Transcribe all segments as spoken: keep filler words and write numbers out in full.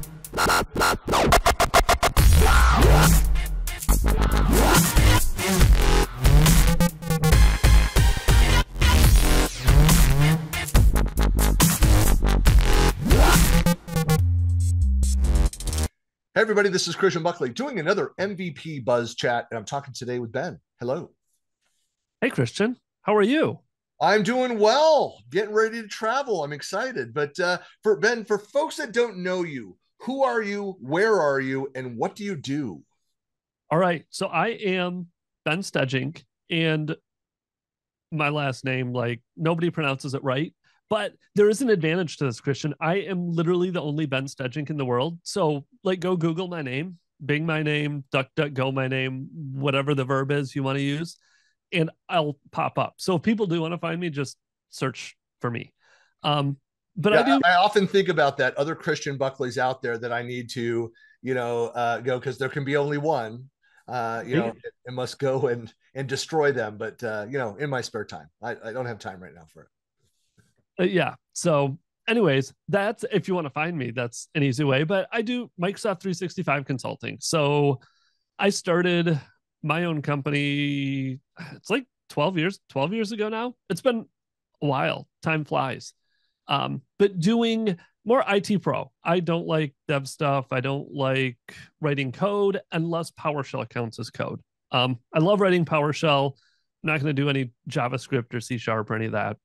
Hey everybody, this is Christian Buckley doing another M V P Buzz Chat, and I'm talking today with Ben. Hello. Hey Christian, how are you? I'm doing well, getting ready to travel. I'm excited. But uh, for Ben, for folks that don't know you, who are you, where are you, and what do you do? All right, so I am Ben Stegink, and my last name, like nobody pronounces it right, but there is an advantage to this, Christian. I am literally the only Ben Stegink in the world. So like, go Google my name, Bing my name, DuckDuckGo my name, whatever the verb is you want to use, and I'll pop up. So if people do want to find me, just search for me. Um, but yeah, I, do I often think about that, other Christian Buckleys out there that I need to, you know, uh, go, because there can be only one, uh, you yeah. know, it, it must go and, and destroy them. But, uh, you know, in my spare time, I, I don't have time right now for it. Uh, yeah. So anyways, that's, if you want to find me, that's an easy way. But I do Microsoft three sixty-five consulting. So I started my own company, it's like twelve years, twelve years ago now. It's been a while. Time flies. Um, but doing more I T pro. I don't like dev stuff. I don't like writing code unless PowerShell counts as code. Um, I love writing PowerShell. I'm not going to do any JavaScript or C sharp or any of that.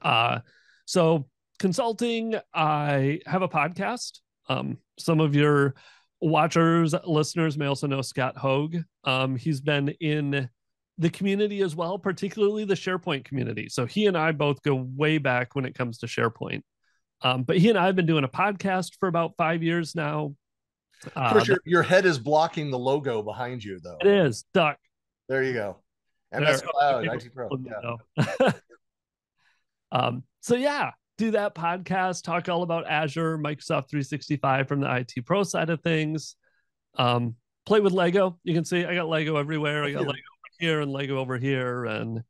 Uh, so consulting, I have a podcast. Um, some of your watchers, listeners may also know Scott Hoag. Um, he's been in the community as well, particularly the SharePoint community. So he and I both go way back when it comes to SharePoint. Um, but he and I have been doing a podcast for about five years now. Uh, Chris, your, your head is blocking the logo behind you, though. It is. Duck. There you go. M S Cloud I T Pro. Yeah. um, so yeah. Do that podcast, talk all about Azure, Microsoft three sixty-five from the I T pro side of things. Um, play with Lego. You can see I got Lego everywhere. I got yeah. Lego over here and Lego over here. And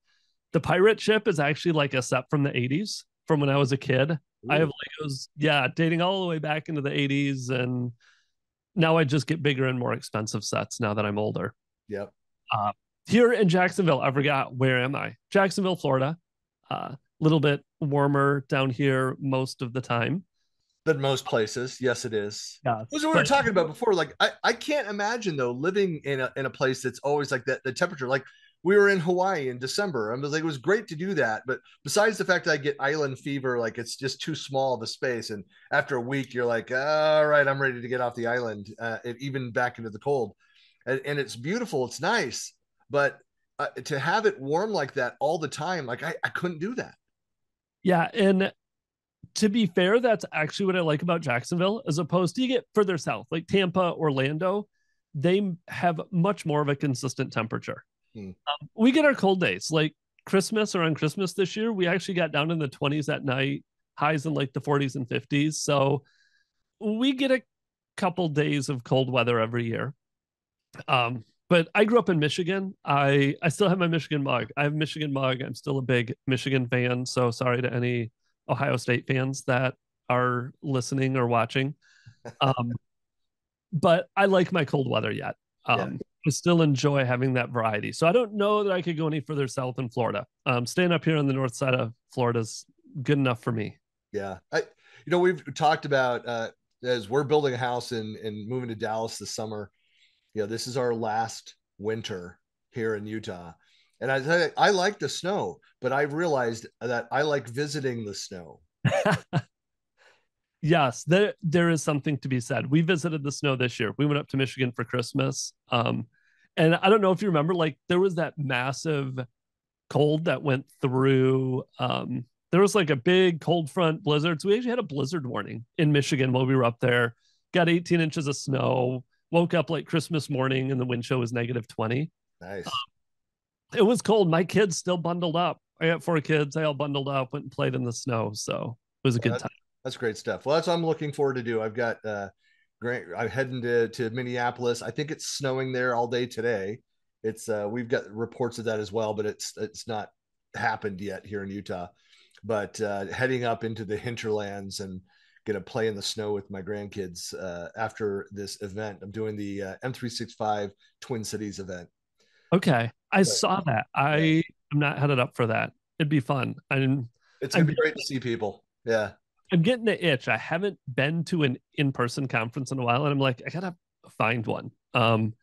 the pirate ship is actually like a set from the eighties, from when I was a kid. Ooh. I have Legos, yeah, dating all the way back into the eighties. And now I just get bigger and more expensive sets now that I'm older. Yep. Uh, here in Jacksonville, I forgot, where am I? Jacksonville, Florida. Uh, little bit warmer down here most of the time than most places. Yes, it is. Yeah, that's what we were talking about before. Like, I, I can't imagine though, living in a, in a place that's always like that, the temperature, like we were in Hawaii in December. I was like, it was great to do that. But besides the fact that I get island fever, like it's just too small of a space. And after a week, you're like, all right, I'm ready to get off the island, uh, and even back into the cold. And, and it's beautiful. It's nice. But uh, to have it warm like that all the time, like I, I couldn't do that. Yeah, and to be fair, that's actually what I like about Jacksonville, as opposed to you get further south, like Tampa, Orlando, they have much more of a consistent temperature. Hmm. Um, we get our cold days, like Christmas or on Christmas this year, we actually got down in the twenties at night, highs in like the forties and fifties. So we get a couple days of cold weather every year. Um, but I grew up in Michigan. I, I still have my Michigan mug. I have Michigan mug. I'm still a big Michigan fan. So sorry to any Ohio State fans that are listening or watching. Um, but I like my cold weather yet. Um, yeah. I still enjoy having that variety. So I don't know that I could go any further south in Florida. Um, staying up here on the north side of Florida is good enough for me. Yeah. I, you know, we've talked about uh, as we're building a house and, and moving to Dallas this summer. You know, this is our last winter here in Utah. And I I like the snow, but I realized that I like visiting the snow. Yes, there, there is something to be said. We visited the snow this year. We went up to Michigan for Christmas. Um, and I don't know if you remember, like there was that massive cold that went through. Um, there was like a big cold front blizzard. So we actually had a blizzard warning in Michigan while we were up there. Got eighteen inches of snow. Woke up like Christmas morning and the wind chill was negative twenty. Nice. Um, it was cold. My kids still bundled up. I got four kids. They all bundled up, went and played in the snow. So it was a well, good that's, time. That's great stuff. Well, that's what I'm looking forward to do. I've got uh, great. I'm heading to, to Minneapolis. I think it's snowing there all day today. It's uh, we've got reports of that as well, but it's, it's not happened yet here in Utah, but uh, heading up into the hinterlands and going to play in the snow with my grandkids uh, after this event. I'm doing the uh, M three sixty-five Twin Cities event. Okay. I but, saw that. I am yeah. not headed up for that. It'd be fun. I'm, it's going to be great to see people. Yeah. I'm getting the itch. I haven't been to an in-person conference in a while, and I'm like, I got to find one. Um,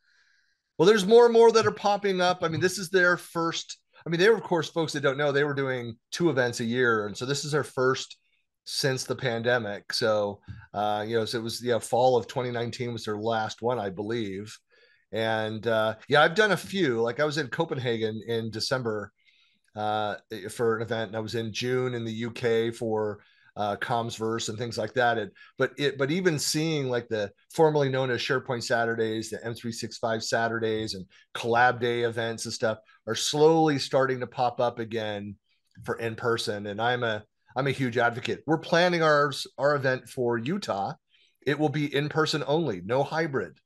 well, there's more and more that are popping up. I mean, this is their first. I mean, they were, of course, folks that don't know, they were doing two events a year. And so this is their first since the pandemic. So, uh, you know, so it was, yeah, fall of twenty nineteen was their last one, I believe. And uh, yeah, I've done a few. Like I was in Copenhagen in December uh, for an event, and I was in June in the U K for uh, Comsverse and things like that. And, but it, but even seeing like the formerly known as SharePoint Saturdays, the M three sixty-five Saturdays and Collab Day events and stuff are slowly starting to pop up again for in-person. And I'm a, I'm a huge advocate. We're planning our, our event for Utah. It will be in-person only, no hybrid.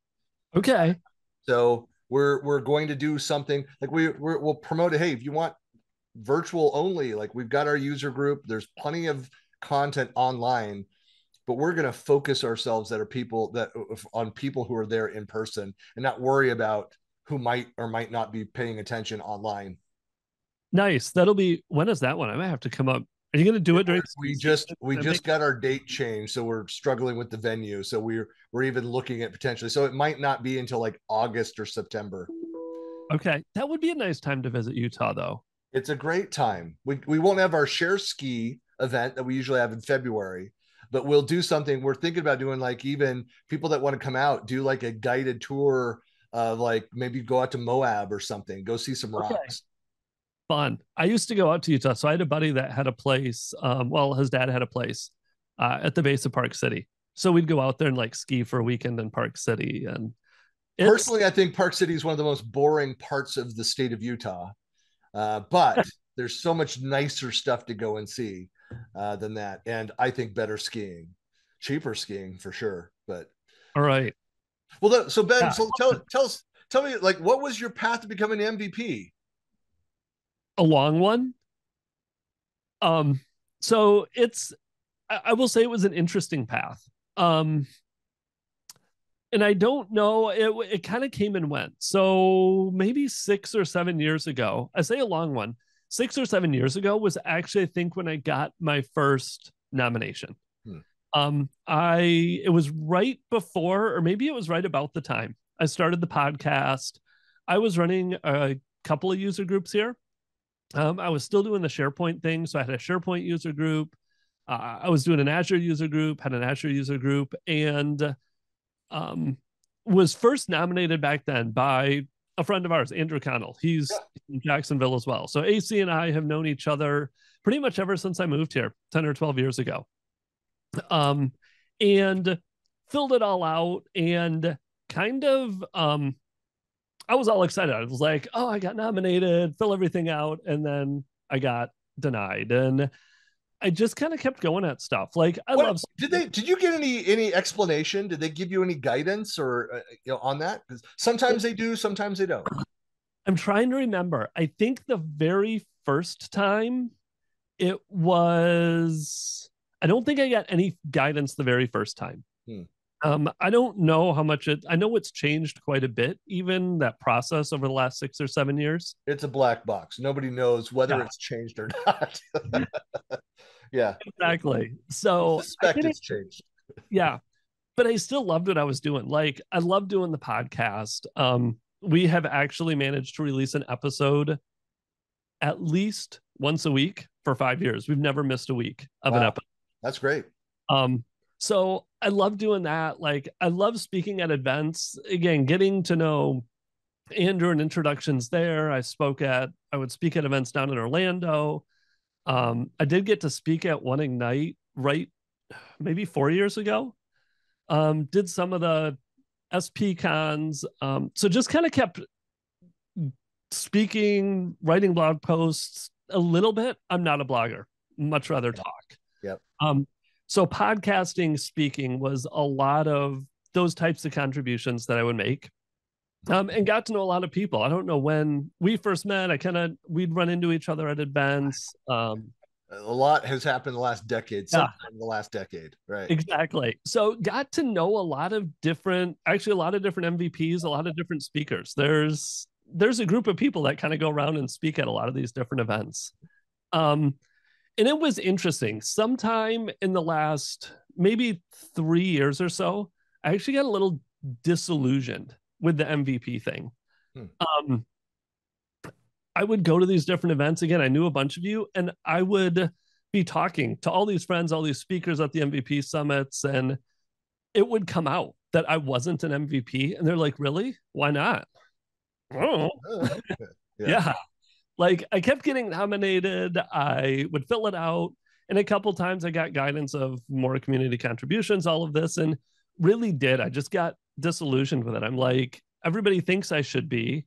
Okay. So we're, we're going to do something like we we're, we'll promote it. Hey, if you want virtual only, like we've got our user group, there's plenty of content online, but we're going to focus ourselves that are people that on people who are there in person and not worry about who might or might not be paying attention online. Nice. That'll be, when is that one? I might have to come up. Are you going to do it during? We just we just got our date changed, so we're struggling with the venue. So we're we're even looking at potentially. So it might not be until like August or September. Okay, that would be a nice time to visit Utah, though. It's a great time. We we won't have our Share Ski event that we usually have in February, but we'll do something. We're thinking about doing like even people that want to come out do like a guided tour of like maybe go out to Moab or something, go see some rocks. Okay. Fun. I used to go out to Utah. So I had a buddy that had a place. Um, well, his dad had a place uh, at the base of Park City. So we'd go out there and like ski for a weekend in Park City. And personally, I think Park City is one of the most boring parts of the state of Utah. Uh, but there's so much nicer stuff to go and see uh, than that. And I think better skiing, cheaper skiing for sure. But all right. Well, the, so Ben, yeah. so tell, tell us, tell me like, what was your path to becoming an M V P? A long one. Um, so it's, I, I will say it was an interesting path. Um, and I don't know, it, it kind of came and went. So maybe six or seven years ago, I say a long one, six or seven years ago was actually, I think when I got my first nomination. Hmm. Um, I, it was right before, or maybe it was right about the time I started the podcast. I was running a couple of user groups here. Um, I was still doing the SharePoint thing. So I had a SharePoint user group. Uh, I was doing an Azure user group, had an Azure user group, and um, was first nominated back then by a friend of ours, Andrew Connell. He's in Jacksonville as well. So A C and I have known each other pretty much ever since I moved here ten or twelve years ago, um, and filled it all out and kind of... Um, I was all excited. I was like, oh, I got nominated, fill everything out. And then I got denied. And I just kind of kept going at stuff. Like I what, love. Did they, did you get any, any explanation? Did they give you any guidance or, uh, you know, on that? Because sometimes they do, sometimes they don't. I'm trying to remember. I think the very first time it was, I don't think I got any guidance the very first time. Hmm. Um, I don't know how much it, I know it's changed quite a bit, even that process over the last six or seven years. It's a black box. Nobody knows whether yeah. it's changed or not. Yeah, exactly. So I suspect I it's changed. Yeah. But I still loved what I was doing. Like I love doing the podcast. Um, we have actually managed to release an episode at least once a week for five years. We've never missed a week of wow. an episode. That's great. Um, So I love doing that. Like I love speaking at events, again, getting to know Andrew and introductions there. I spoke at, I would speak at events down in Orlando. Um, I did get to speak at One Ignite, right? Maybe four years ago, um, did some of the S P cons. Um, so just kind of kept speaking, writing blog posts a little bit. I'm not a blogger, much rather talk. Yep. Um, So podcasting, speaking was a lot of those types of contributions that I would make, um, and got to know a lot of people. I don't know when we first met. I kind of, we'd run into each other at events. Um, A lot has happened in the last decade, sometime yeah. in the last decade, right? Exactly. So got to know a lot of different, actually a lot of different M V Ps, a lot of different speakers. There's there's a group of people that kind of go around and speak at a lot of these different events. Um, and it was interesting. Sometime in the last maybe three years or so, I actually got a little disillusioned with the M V P thing. Hmm. Um, I would go to these different events. Again, I knew a bunch of you, and I would be talking to all these friends, all these speakers at the M V P summits, and it would come out that I wasn't an M V P. And they're like, really? Why not? Oh, yeah. yeah. Like, I kept getting nominated. I would fill it out. And a couple times I got guidance of more community contributions, all of this, and really did. I just got disillusioned with it. I'm like, everybody thinks I should be.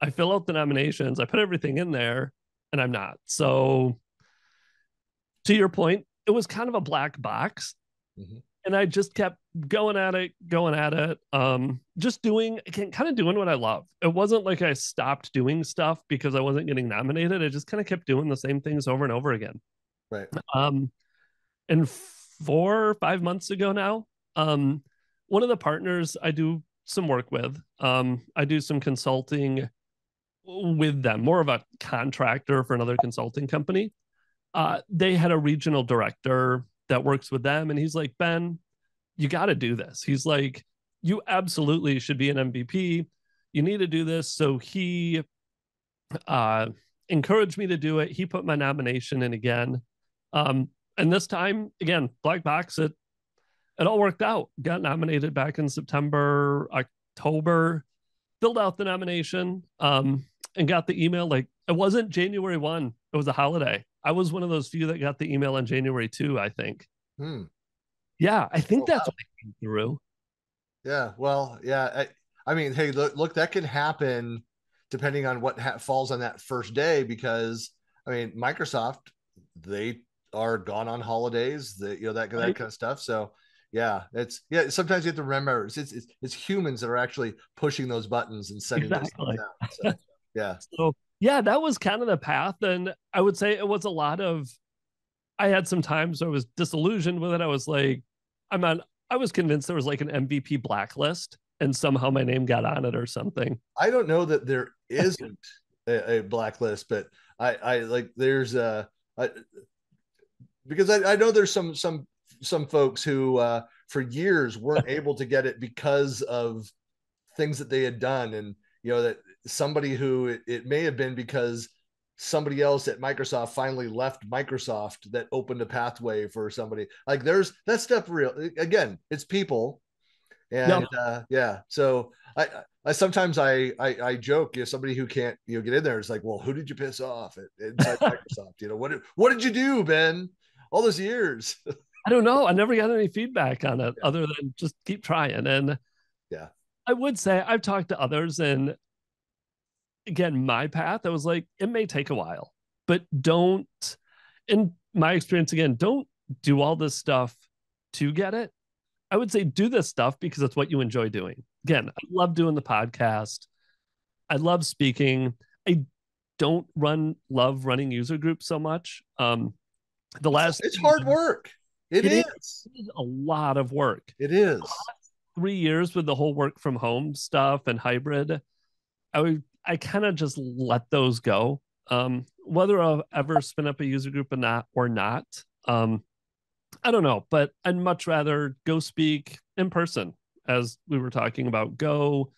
I fill out the nominations, I put everything in there, and I'm not. So to your point, it was kind of a black box. Mm-hmm. And I just kept going at it, going at it, um, just doing, kind of doing what I love. It wasn't like I stopped doing stuff because I wasn't getting nominated. I just kind of kept doing the same things over and over again. Right. Um, and four or five months ago now, um, one of the partners I do some work with, um, I do some consulting with them, more of a contractor for another consulting company. Uh, they had a regional director that works with them. And he's like, Ben, you got to do this. He's like, you absolutely should be an M V P. You need to do this. So he uh, encouraged me to do it. He put my nomination in again. Um, and this time, again, black box, it, it all worked out. Got nominated back in September, October, filled out the nomination. Um, and got the email. Like, it wasn't January first. It was a holiday. I was one of those few that got the email on January second, I think. Hmm. Yeah, I think oh, that's wow. what I came through. Yeah, well, yeah. I, I mean, hey, look, look, that could happen depending on what ha falls on that first day, because, I mean, Microsoft, they are gone on holidays, that, you know, that, that right. kind of stuff. So, yeah, it's, yeah, sometimes you have to remember it's, it's, it's humans that are actually pushing those buttons and sending exactly. those things out. So, yeah. So, yeah, that was kind of the path. And I would say it was a lot of, I had some times I was disillusioned with it. I was like, I'm on, I was convinced there was like an M V P blacklist and somehow my name got on it or something. I don't know that there isn't a, a blacklist, but I, I like there's a, I, because I, I know there's some, some, some folks who uh, for years weren't able to get it because of things that they had done. And, you know, that somebody who it, it may have been because somebody else at Microsoft finally left Microsoft that opened a pathway for somebody. Like there's that stuff real. Again, it's people. And yeah. Uh, yeah. So I, I, sometimes I, I, I joke, you know, somebody who can't, you know, get in there. It's like, well, who did you piss off at, inside Microsoft? You know, what, what did you do, Ben, all those years? I don't know. I never got any feedback on it yeah. other than just keep trying. And yeah, I would say I've talked to others, and again, my path, I was like, it may take a while, but don't, in my experience, again, don't do all this stuff to get it. I would say do this stuff because it's what you enjoy doing. Again, I love doing the podcast. I love speaking. I don't run, love running user groups so much. Um, the last- It's hard work. It, it is. is. It is a lot of work. It is. Three years with the whole work from home stuff and hybrid, I would, I kind of just let those go. Um, whether I'll ever spin up a user group or not, or not um, I don't know, but I'd much rather go speak in person, as we were talking about. Go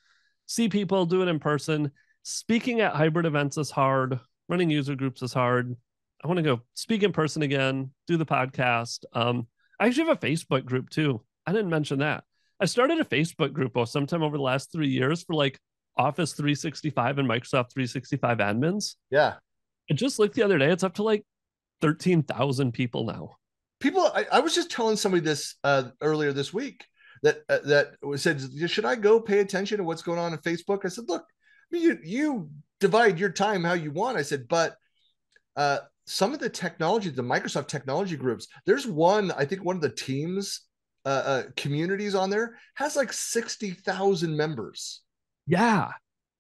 see people, do it in person. Speaking at hybrid events is hard. Running user groups is hard. I want to go speak in person again, do the podcast. Um, I actually have a Facebook group too. I didn't mention that. I started a Facebook group sometime over the last three years for like Office three sixty-five and Microsoft three sixty-five admins. Yeah. I just looked the other day, it's up to like thirteen thousand people now. People, I, I was just telling somebody this uh, earlier this week that uh, that said, should I go pay attention to what's going on in Facebook? I said, look, I mean, you, you divide your time how you want. I said, but uh, some of the technology, the Microsoft technology groups, there's one, I think one of the teams uh, uh, communities on there has like sixty thousand members. Yeah,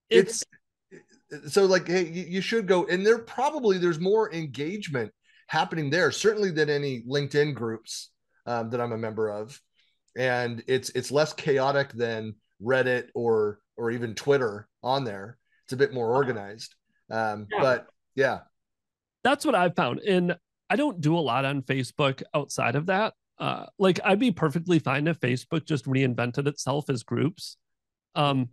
it's, it's so like, hey, you should go, and there probably there's more engagement happening there, certainly than any LinkedIn groups um, that I'm a member of. And it's it's less chaotic than Reddit or or even Twitter on there. It's a bit more organized. Um, yeah. But yeah. That's what I've found. And I don't do a lot on Facebook outside of that. Uh, like I'd be perfectly fine if Facebook just reinvented itself as groups. Um,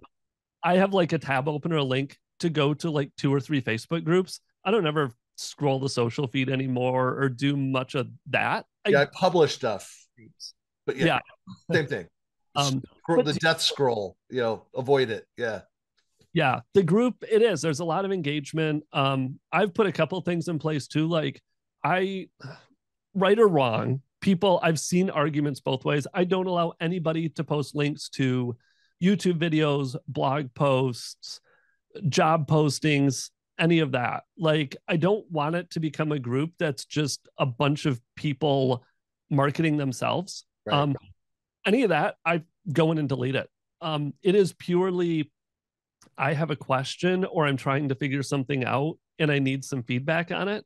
I have like a tab open or a link to go to like two or three Facebook groups. I don't ever scroll the social feed anymore or do much of that. Yeah, I, I publish stuff. But yeah, yeah. Same thing. Um, scroll, the death scroll, you know, avoid it. Yeah. Yeah, the group, it is. There's a lot of engagement. Um, I've put a couple things in place too. Like I, right or wrong, people, I've seen arguments both ways. I don't allow anybody to post links to YouTube videos, blog posts, job postings, any of that. Like I don't want it to become a group that's just a bunch of people marketing themselves. Right. Um, any of that, I go in and delete it. Um, it is purely, I have a question or I'm trying to figure something out and I need some feedback on it.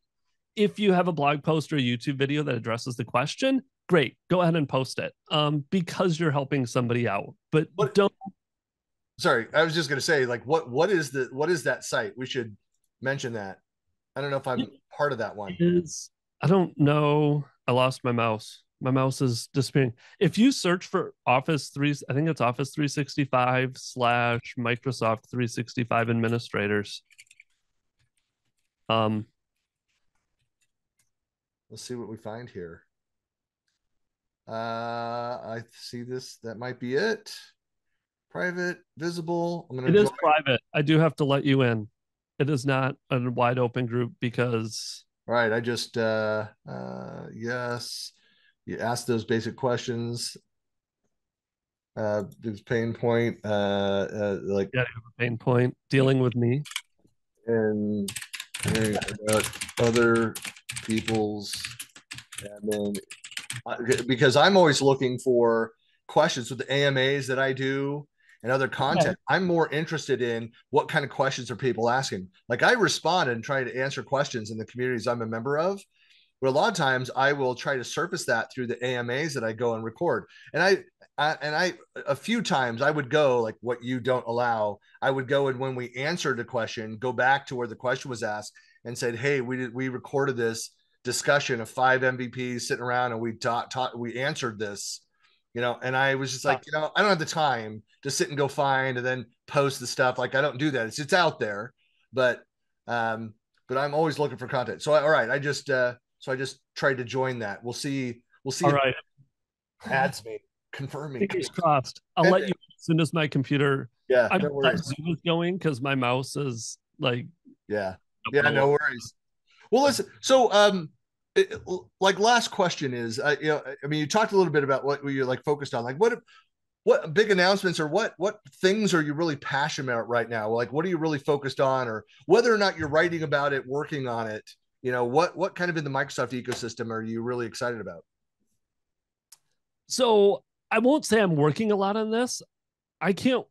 If you have a blog post or a YouTube video that addresses the question, great, go ahead and post it um, because you're helping somebody out. But what, don't. Sorry, I was just going to say, like, what what is the what is that site? We should mention that. I don't know if I'm part of that one. Is, I don't know. I lost my mouse. My mouse is disappearing. If you search for Office three, I think it's Office three sixty-five slash Microsoft three sixty-five administrators. Um, let's see what we find here. Uh, I see this. That might be it. Private, visible. I'm gonna it is private. I do have to let you in. It is not a wide open group because. All right. I just, uh, uh, yes. You ask those basic questions. Uh, there's pain point, uh, uh, like yeah, pain point dealing with me and hearing about other people's admin. Because I'm always looking for questions with the A M As that I do and other content. Yeah. I'm more interested in what kind of questions are people asking. Like I respond and try to answer questions in the communities I'm a member of. But a lot of times I will try to surface that through the A M As that I go and record. And I, I, and I, a few times I would go like what you don't allow. I would go and when we answered a question, go back to where the question was asked and said, hey, we did, we recorded this discussion of five M V Ps sitting around and we taught, taught, we answered this, you know, and I was just like, you know, I don't have the time to sit and go find and then post the stuff. Like I don't do that. It's, it's out there, but, um, but I'm always looking for content. So, all right. I just, uh, So I just tried to join that. We'll see. We'll see. All right. Adds me. Confirm me. Fingers crossed. I'll and, let you as soon as my computer. Yeah. I'm no worries. Zoom is going because my mouse is like. Yeah. Yeah. No worries. Well, listen. So, um, it, like, last question is, uh, you know, I mean, you talked a little bit about what you're like focused on. Like, what, what big announcements or what, what things are you really passionate about right now? Like, what are you really focused on, or whether or not you're writing about it, working on it? You know, what, what kind of in the Microsoft ecosystem are you really excited about? So I won't say I'm working a lot on this. I can't,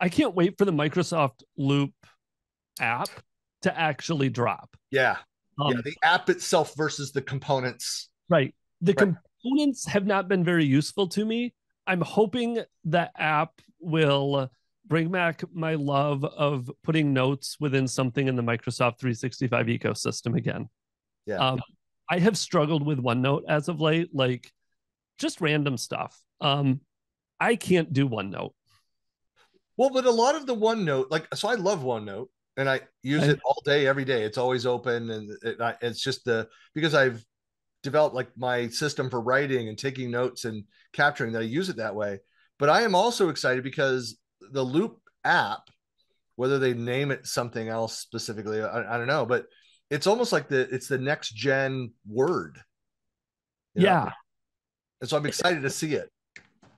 I can't wait for the Microsoft Loop app to actually drop. Yeah. Um, yeah the app itself versus the components. Right. The right. components have not been very useful to me. I'm hoping the app will bring back my love of putting notes within something in the Microsoft three sixty-five ecosystem again. Yeah. Um, I have struggled with OneNote as of late, like just random stuff. Um, I can't do OneNote. Well, but a lot of the OneNote, like, so I love OneNote and I use it all day, every day. It's always open. And it, I, it's just the, because I've developed like my system for writing and taking notes and capturing that I use it that way. But I am also excited because the Loop app, whether they name it something else specifically, I, I don't know, but it's almost like the it's the next gen word. Yeah. Know? And so I'm excited to see it.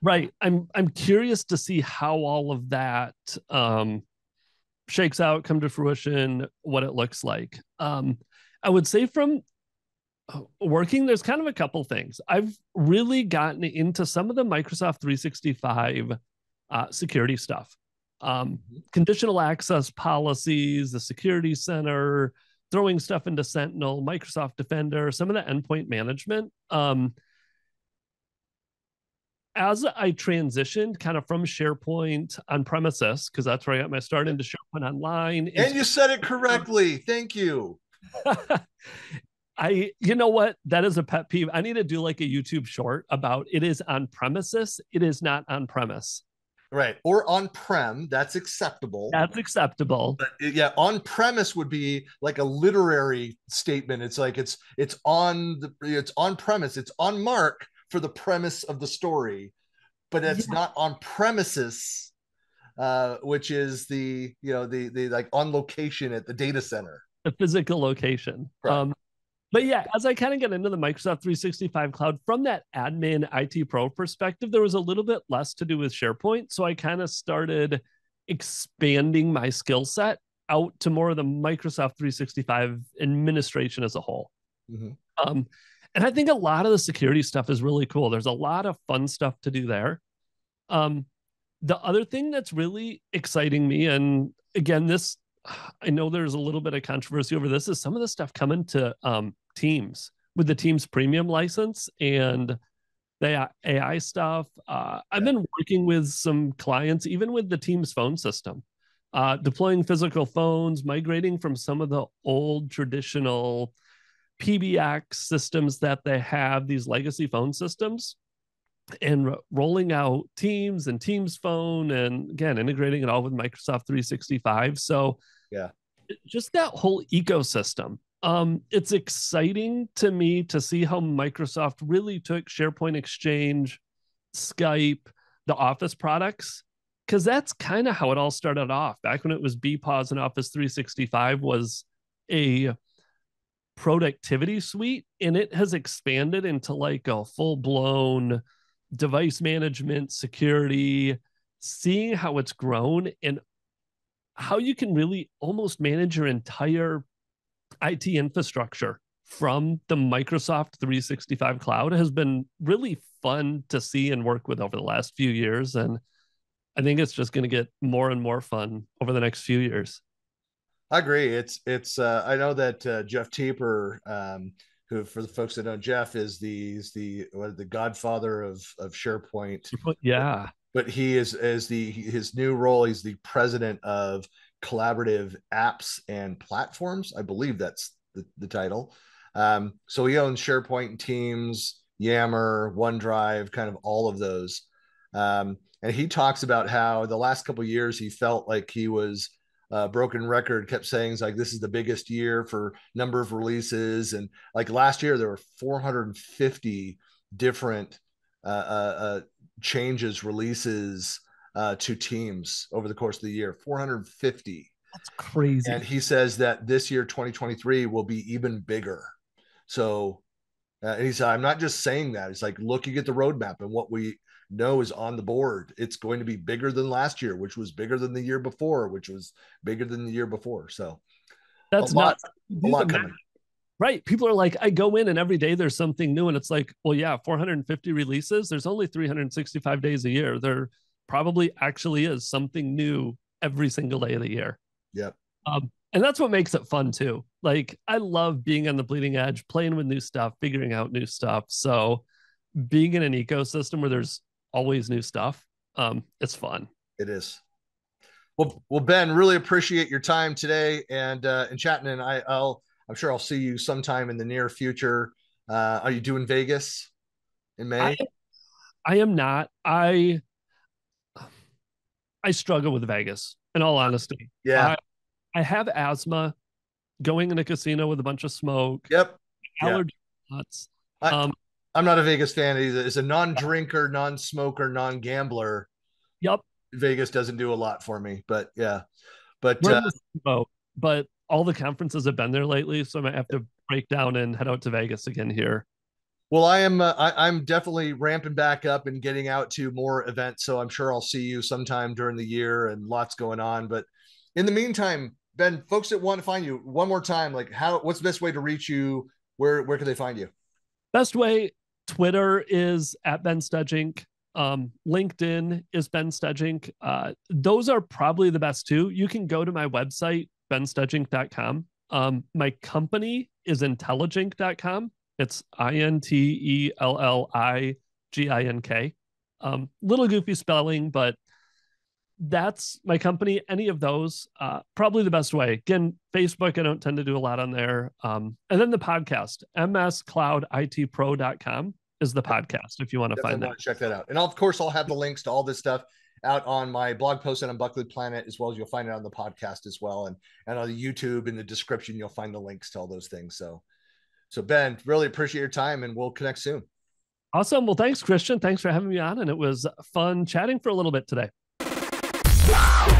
Right. I'm I'm curious to see how all of that um shakes out, come to fruition, what it looks like. Um, I would say from working, there's kind of a couple things. I've really gotten into some of the Microsoft three sixty-five Uh, security stuff, um, conditional access policies, the security center, throwing stuff into Sentinel, Microsoft Defender, some of the endpoint management. Um, as I transitioned kind of from SharePoint on premises, because that's where I got my start, into SharePoint Online. And you said it correctly. Thank you. I, you know what? That is a pet peeve. I need to do like a YouTube short about it is on premises. It is not on premise. Right. Or on-prem, that's acceptable. That's acceptable. But yeah, on-premise would be like a literary statement. It's like it's it's on the it's on-premise. It's on mark for the premise of the story, but it's yeah. not on premises, uh, which is the, you know, the the like on location at the data center. The physical location. Right. Um But yeah, as I kind of get into the Microsoft three sixty-five cloud, from that admin I T pro perspective, there was a little bit less to do with SharePoint. So I kind of started expanding my skill set out to more of the Microsoft three sixty-five administration as a whole. Mm-hmm. Um, and I think a lot of the security stuff is really cool. There's a lot of fun stuff to do there. Um, the other thing that's really exciting me, and again, this... I know there's a little bit of controversy over this, is some of the stuff coming to um, Teams with the Teams premium license and the A I stuff. Uh, I've been working with some clients, even with the Teams phone system, uh, deploying physical phones, migrating from some of the old traditional P B X systems that they have, these legacy phone systems, and rolling out Teams and Teams phone, and again, integrating it all with Microsoft three sixty-five. So yeah, just that whole ecosystem. Um, it's exciting to me to see how Microsoft really took SharePoint, Exchange, Skype, the Office products, because that's kind of how it all started off. Back when it was B P O S and Office three sixty-five was a productivity suite, and it has expanded into like a full-blown device management, security, seeing how it's grown and how you can really almost manage your entire I T infrastructure from the Microsoft three sixty-five cloud has been really fun to see and work with over the last few years. And I think it's just going to get more and more fun over the next few years. I agree. It's, it's, uh, I know that uh, Jeff Teper, um, who, for the folks that know Jeff, is the is the what, the godfather of of SharePoint. Yeah, but, but he is as the his new role. He's the president of collaborative apps and platforms. I believe that's the, the title. Um, so he owns SharePoint and Teams, Yammer, OneDrive, kind of all of those. Um, and he talks about how the last couple of years he felt like he was. Uh, broken record, kept saying like this is the biggest year for number of releases, and like last year there were four hundred fifty different uh, uh, changes, releases uh, to Teams over the course of the year. four hundred fifty. That's crazy. And he says that this year, twenty twenty-three, will be even bigger. So, uh, and he said, I'm not just saying that. It's like looking at the roadmap and what we know is on the board, it's going to be bigger than last year, which was bigger than the year before, which was bigger than the year before. So that's not a lot coming. Right. People are like, I go in and every day there's something new. And it's like, well, yeah, four hundred fifty releases. There's only three hundred sixty-five days a year. There probably actually is something new every single day of the year. Yep. Um, and that's what makes it fun too. Like I love being on the bleeding edge, playing with new stuff, figuring out new stuff. So being in an ecosystem where there's always new stuff. Um, it's fun. It is. Well, well, Ben, really appreciate your time today and uh, and chatting. And I, I'll, I'm sure I'll see you sometime in the near future. Uh, are you doing Vegas in May? I, I am not. I I struggle with Vegas. In all honesty, yeah. I, I have asthma. Going in a casino with a bunch of smoke. Yep. Allergy yep. nuts. I, um. I'm not a Vegas fan either. It's a non-drinker, non-smoker, non-gambler. Yep. Vegas doesn't do a lot for me, but yeah. But uh, boat, but all the conferences have been there lately, so I might have to break down and head out to Vegas again here. Well, I am. Uh, I, I'm definitely ramping back up and getting out to more events, so I'm sure I'll see you sometime during the year. And lots going on, but in the meantime, Ben, folks that want to find you one more time, like how? What's the best way to reach you? Where Where can they find you? Best way. Twitter is at Ben Stegink. Um, LinkedIn is Ben Stegink. Uh, those are probably the best two. You can go to my website, ben stegink dot com, Um, my company is Intelligink dot com. It's I N T E L L I G I N K. Um, little goofy spelling, but that's my company. Any of those, uh, probably the best way. Again, Facebook, I don't tend to do a lot on there. Um, and then the podcast, m s cloud it pro dot com is the podcast if you want to find that. Check that out. And of course, I'll have the links to all this stuff out on my blog post and on Buckley Planet, as well as you'll find it on the podcast as well. And, and on YouTube, in the description, you'll find the links to all those things. So, so Ben, really appreciate your time, and we'll connect soon. Awesome. Well, thanks, Christian. Thanks for having me on. And it was fun chatting for a little bit today. Wow.